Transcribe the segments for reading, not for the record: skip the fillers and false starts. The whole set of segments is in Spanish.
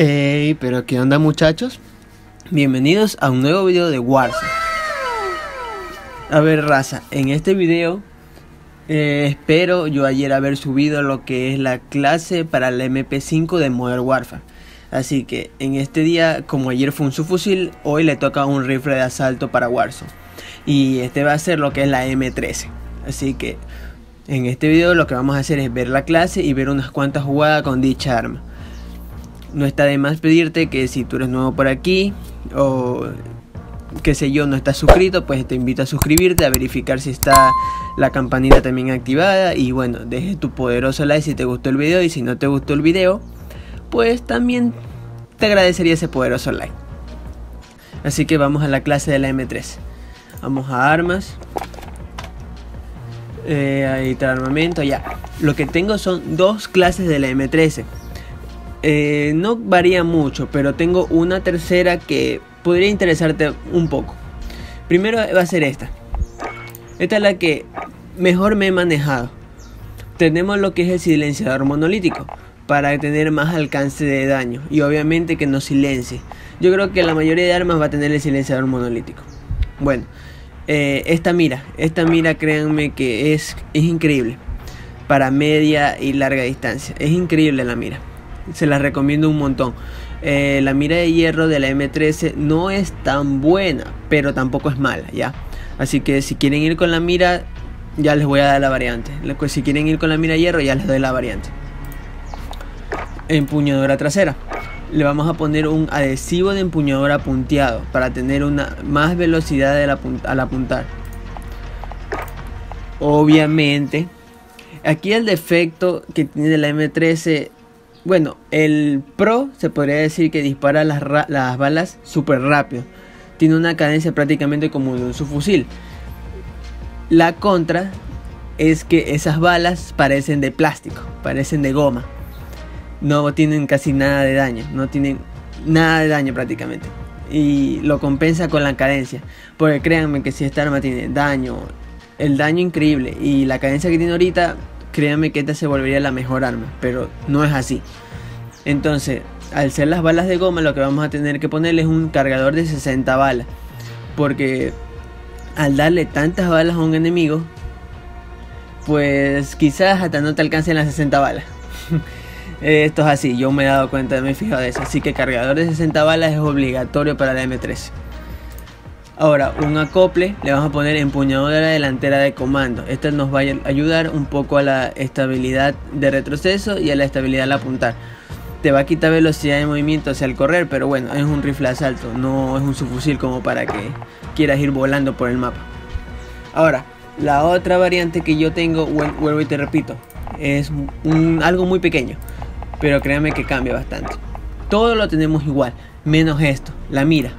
Hey, pero ¿qué onda, muchachos? Bienvenidos a un nuevo video de Warzone. A ver, raza, en este video espero yo ayer haber subido lo que es la clase para el MP5 de Modern Warfare. Así que en este día, como ayer fue un subfusil, hoy le toca un rifle de asalto para Warzone. Y este va a ser lo que es la M13. Así que en este video lo que vamos a hacer es ver la clase y ver unas cuantas jugadas con dicha arma. No está de más pedirte que si tú eres nuevo por aquí o qué sé yo, no estás suscrito, pues te invito a suscribirte, a verificar si está la campanita también activada. Y bueno, deje tu poderoso like si te gustó el video, y si no te gustó el video, pues también te agradecería ese poderoso like. Así que vamos a la clase de la M3. Vamos a armas, a editar armamento. Ya, lo que tengo son dos clases de la M13. No varía mucho, pero tengo una tercera que podría interesarte un poco. Primero va a ser esta. Esta es la que mejor me he manejado. Tenemos lo que es el silenciador monolítico para tener más alcance de daño y obviamente que no silencie. Yo creo que la mayoría de armas va a tener el silenciador monolítico. Bueno, esta mira, créanme que es increíble para media y larga distancia. Es increíble la mira. Se las recomiendo un montón. La mira de hierro de la M13 no es tan buena, pero tampoco es mala, ¿ya? Así que si quieren ir con la mira, ya les voy a dar la variante. Si quieren ir con la mira de hierro, ya les doy la variante. Empuñadura trasera. Le vamos a poner un adhesivo de empuñadura punteado para tener una más velocidad al apuntar. Obviamente, aquí el defecto que tiene la M13... Bueno, el pro se podría decir que dispara las balas súper rápido. Tiene una cadencia prácticamente como de un subfusil. La contra es que esas balas parecen de plástico, parecen de goma. No tienen casi nada de daño, no tienen nada de daño prácticamente. Y lo compensa con la cadencia. Porque créanme que si esta arma tiene daño, el daño increíble y la cadencia que tiene ahorita... Créanme que esta se volvería la mejor arma, pero no es así. Entonces, al ser las balas de goma, lo que vamos a tener que ponerle es un cargador de 60 balas. Porque al darle tantas balas a un enemigo, pues quizás hasta no te alcancen las 60 balas. Esto es así, yo me he dado cuenta, me he fijado de eso. Así que cargador de 60 balas es obligatorio para la M13. Ahora, un acople, le vamos a poner empuñadura delantera de comando. Esta nos va a ayudar un poco a la estabilidad de retroceso y a la estabilidad al apuntar. Te va a quitar velocidad de movimiento hacia el correr, pero bueno, es un rifle de asalto, no es un subfusil como para que quieras ir volando por el mapa. Ahora, la otra variante que yo tengo, vuelvo y te repito, es algo muy pequeño, pero créanme que cambia bastante. Todo lo tenemos igual, menos esto, la mira.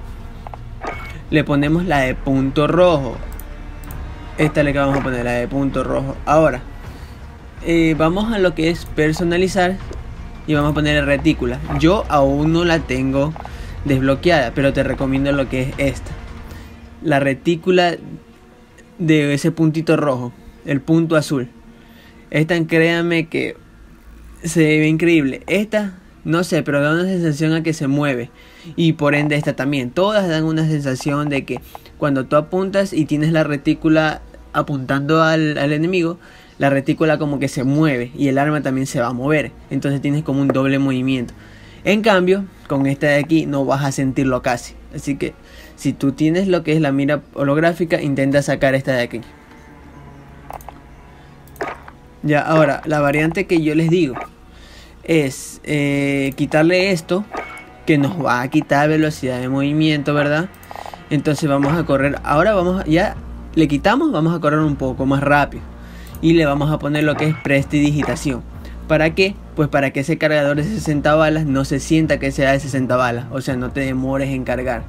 Le ponemos la de punto rojo. Esta es la que vamos a poner, la de punto rojo. Ahora, vamos a lo que es personalizar y vamos a poner retícula. Yo aún no la tengo desbloqueada, pero te recomiendo lo que es esta. La retícula de ese puntito rojo, el punto azul. Esta, créanme que se ve increíble. Esta... No sé, pero da una sensación a que se mueve. Y por ende esta también. Todas dan una sensación de que cuando tú apuntas y tienes la retícula apuntando al enemigo, la retícula como que se mueve y el arma también se va a mover. Entonces tienes como un doble movimiento. En cambio, con esta de aquí no vas a sentirlo casi. Así que si tú tienes lo que es la mira holográfica, intenta sacar esta de aquí. Ya, ahora, la variante que yo les digo es quitarle esto que nos va a quitar velocidad de movimiento, ¿verdad? Entonces vamos a correr. Ahora ya le quitamos, vamos a correr un poco más rápido y le vamos a poner lo que es prestidigitación. ¿Para qué? Pues para que ese cargador de 60 balas no se sienta que sea de 60 balas, o sea, no te demores en cargar.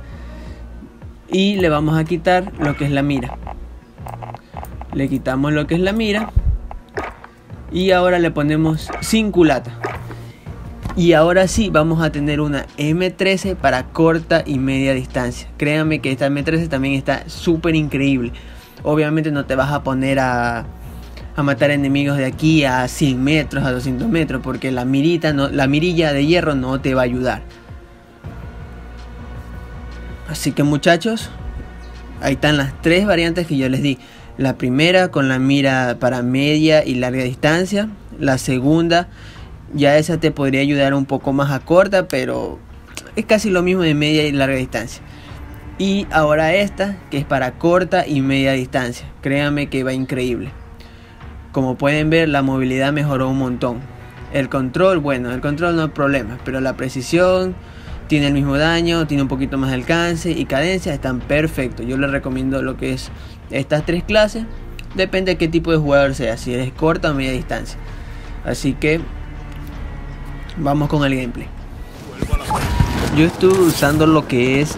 Y le vamos a quitar lo que es la mira. Le quitamos lo que es la mira y ahora le ponemos sin culata. Y ahora sí vamos a tener una M13 para corta y media distancia. Créanme que esta M13 también está súper increíble. Obviamente no te vas a poner a matar enemigos de aquí a 100 metros, a 200 metros. Porque la mirilla de hierro no te va a ayudar. Así que muchachos, ahí están las tres variantes que yo les di. La primera con la mira para media y larga distancia. La segunda, ya esa te podría ayudar un poco más a corta, pero es casi lo mismo de media y larga distancia. Y ahora esta, que es para corta y media distancia. Créanme que va increíble. Como pueden ver, la movilidad mejoró un montón. El control, bueno, el control no hay problema. Pero la precisión, tiene el mismo daño, tiene un poquito más de alcance y cadencia, están perfectos. Yo les recomiendo lo que es estas tres clases. Depende de qué tipo de jugador sea, si eres corta o media distancia. Así que vamos con el gameplay. Yo estuve usando lo que es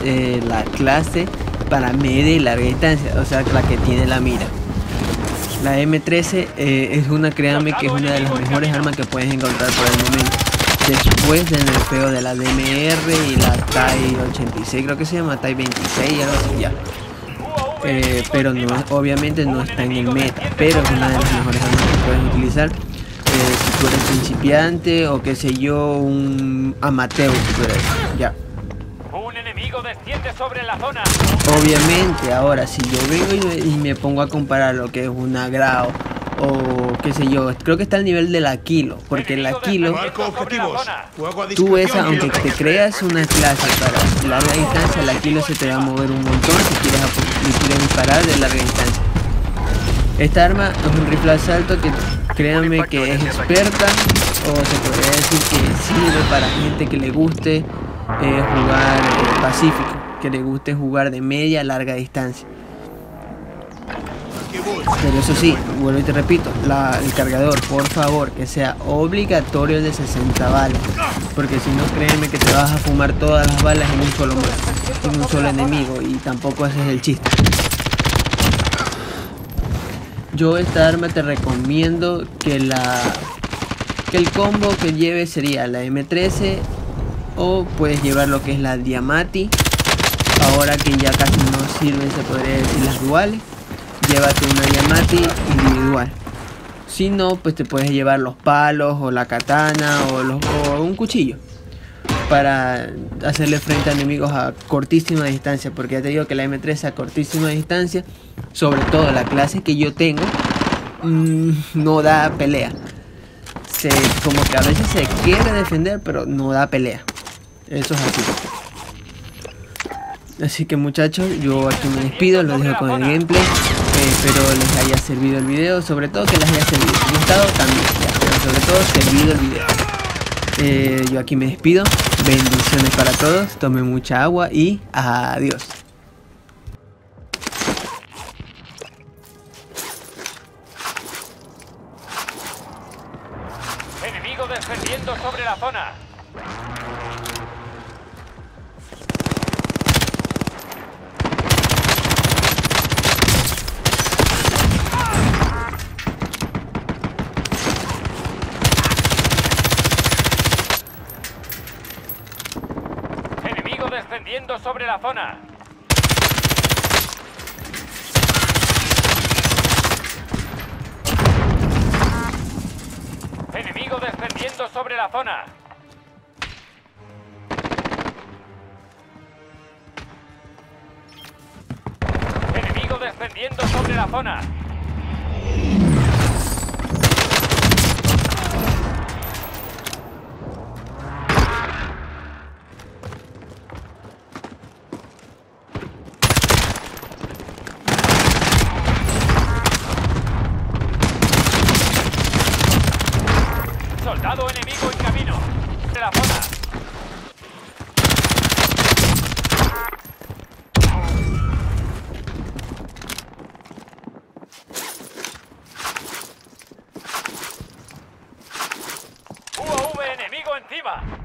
la clase para media y larga distancia, o sea, la que tiene la mira. La M13 es una, créanme que es una de las mejores armas que puedes encontrar por el momento. Después del nerfeo de la DMR y la TIE 86, creo que se llama TIE 26 y algo así ya. Pero no, obviamente no está en el meta, pero es una de las mejores armas que puedes utilizar. Si tú eres principiante o qué sé yo, un amateur, si tú eres, ya. Un enemigo desciende sobre la zona. Obviamente, ahora si yo vengo y me pongo a comparar lo que es una Grau o qué sé yo, creo que está al nivel de la Kilo, porque la Kilo, tú esa, aunque te creas una clase para larga distancia, la Kilo se te va a mover un montón si quieres disparar de larga distancia. Esta arma es un rifle de asalto que créanme que es experta, o se podría decir que sirve para gente que le guste jugar pacífico, que le guste jugar de media a larga distancia. Pero eso sí, vuelvo y te repito, el cargador, por favor, que sea obligatorio de 60 balas, porque si no, créeme que te vas a fumar todas las balas en un solo enemigo, y tampoco ese es el chiste. Yo esta arma te recomiendo que el combo que lleves sería la M13, o puedes llevar lo que es la Diamatti. Ahora que ya casi no sirven, se podría decir, las duales, llévate una Diamatti individual. Si no, pues te puedes llevar los palos o la katana o un cuchillo para hacerle frente a enemigos a cortísima distancia, porque ya te digo que la M3 a cortísima distancia, sobre todo la clase que yo tengo, no da pelea. Como que a veces se quiere defender, pero no da pelea. Eso es así. Así que muchachos, yo aquí me despido, los dejo con el gameplay. Espero les haya servido el video, sobre todo que les haya servido, gustado también, pero sobre todo servido el video. Yo aquí me despido, bendiciones para todos, tomen mucha agua y adiós. Enemigo descendiendo sobre la zona. Enemigo descendiendo sobre la zona. Enemigo descendiendo sobre la zona. Enemigo descendiendo sobre la zona. Soldado enemigo en camino. De la zona. UAV enemigo encima.